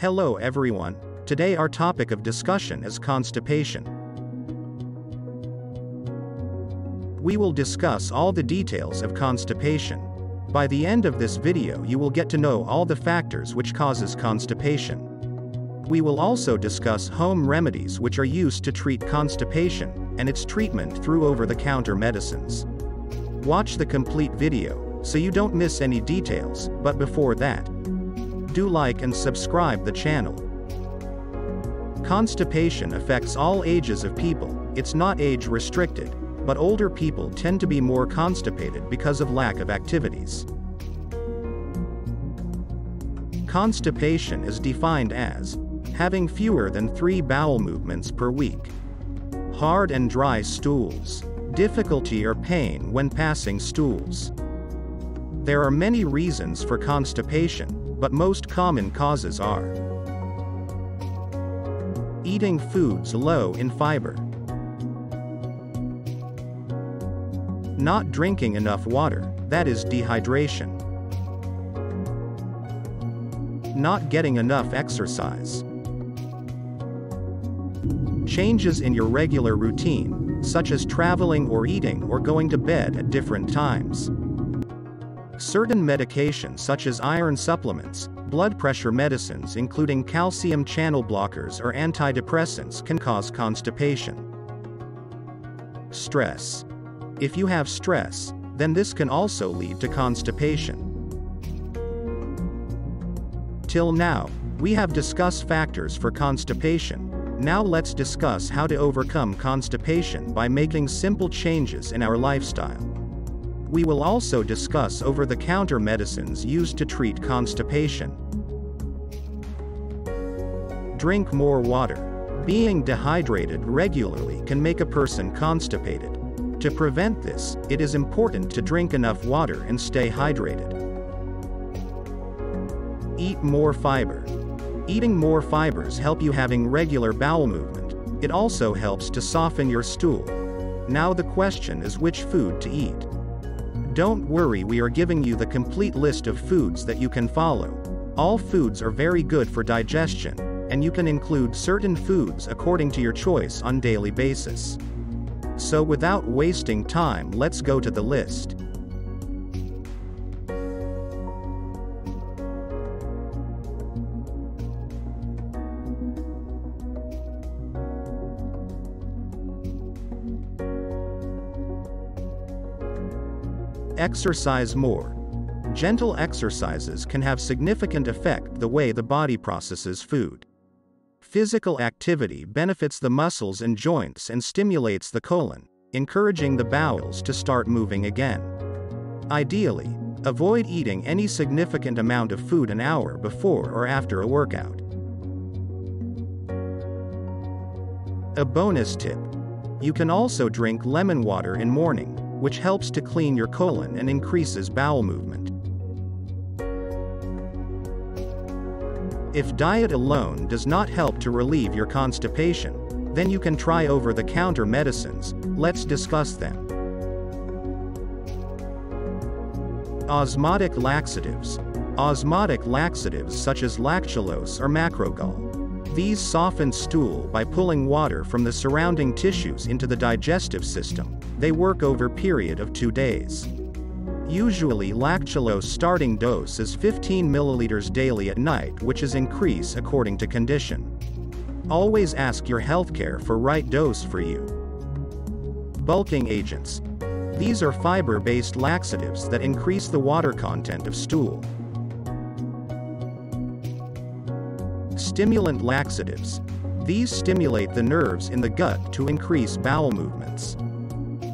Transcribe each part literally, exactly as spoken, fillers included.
Hello everyone, today our topic of discussion is constipation. We will discuss all the details of constipation. By the end of this video you will get to know all the factors which causes constipation. We will also discuss home remedies which are used to treat constipation, and its treatment through over-the-counter medicines. Watch the complete video, so you don't miss any details, but before that, do like and subscribe the channel. Constipation affects all ages of people, it's not age restricted. But older people tend to be more constipated because of lack of activities. Constipation is defined as having fewer than three bowel movements per week, hard and dry stools, difficulty or pain when passing stools. There are many reasons for constipation, but most common causes are eating foods low in fiber, not drinking enough water, that is dehydration, not getting enough exercise, changes in your regular routine, such as traveling or eating or going to bed at different times, certain medications such as iron supplements, blood pressure medicines including calcium channel blockers or antidepressants can cause constipation. Stress. If you have stress, then this can also lead to constipation. Till now, we have discussed factors for constipation. Now let's discuss how to overcome constipation by making simple changes in our lifestyle. We will also discuss over-the-counter medicines used to treat constipation. Drink more water. Being dehydrated regularly can make a person constipated. To prevent this, it is important to drink enough water and stay hydrated. Eat more fiber. Eating more fibers help you having regular bowel movement. It also helps to soften your stool. Now the question is which food to eat. Don't worry, we are giving you the complete list of foods that you can follow. All foods are very good for digestion, and you can include certain foods according to your choice on daily basis. So without wasting time, let's go to the list. Exercise more. Gentle exercises can have significant effect the way the body processes food. Physical activity benefits the muscles and joints and stimulates the colon, encouraging the bowels to start moving again. Ideally, avoid eating any significant amount of food an hour before or after a workout. A bonus tip: you can also drink lemon water in morning, which helps to clean your colon and increases bowel movement. If diet alone does not help to relieve your constipation, then you can try over-the-counter medicines. Let's discuss them. Osmotic laxatives. Osmotic laxatives such as lactulose or macrogol. These soften stool by pulling water from the surrounding tissues into the digestive system. They work over a period of two days. Usually lactulose starting dose is fifteen milliliters daily at night, which is increase according to condition. Always ask your healthcare for right dose for you. Bulking agents. These are fiber-based laxatives that increase the water content of stool. Stimulant laxatives. These stimulate the nerves in the gut to increase bowel movements.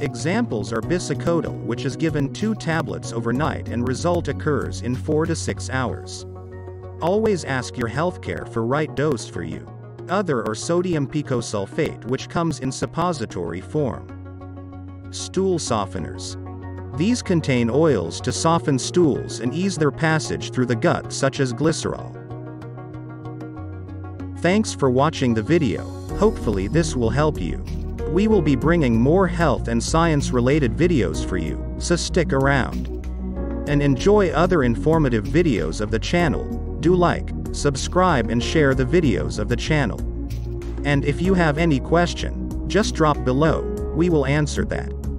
Examples are bisacodyl, which is given two tablets overnight and result occurs in four to six hours. Always ask your healthcare for right dose for you. Other are sodium picosulfate, which comes in suppository form. Stool softeners. These contain oils to soften stools and ease their passage through the gut, such as glycerol. Thanks for watching the video. Hopefully this will help you. We will be bringing more health and science-related videos for you, so stick around. And enjoy other informative videos of the channel. Do like, subscribe and share the videos of the channel. And if you have any question, just drop below, we will answer that.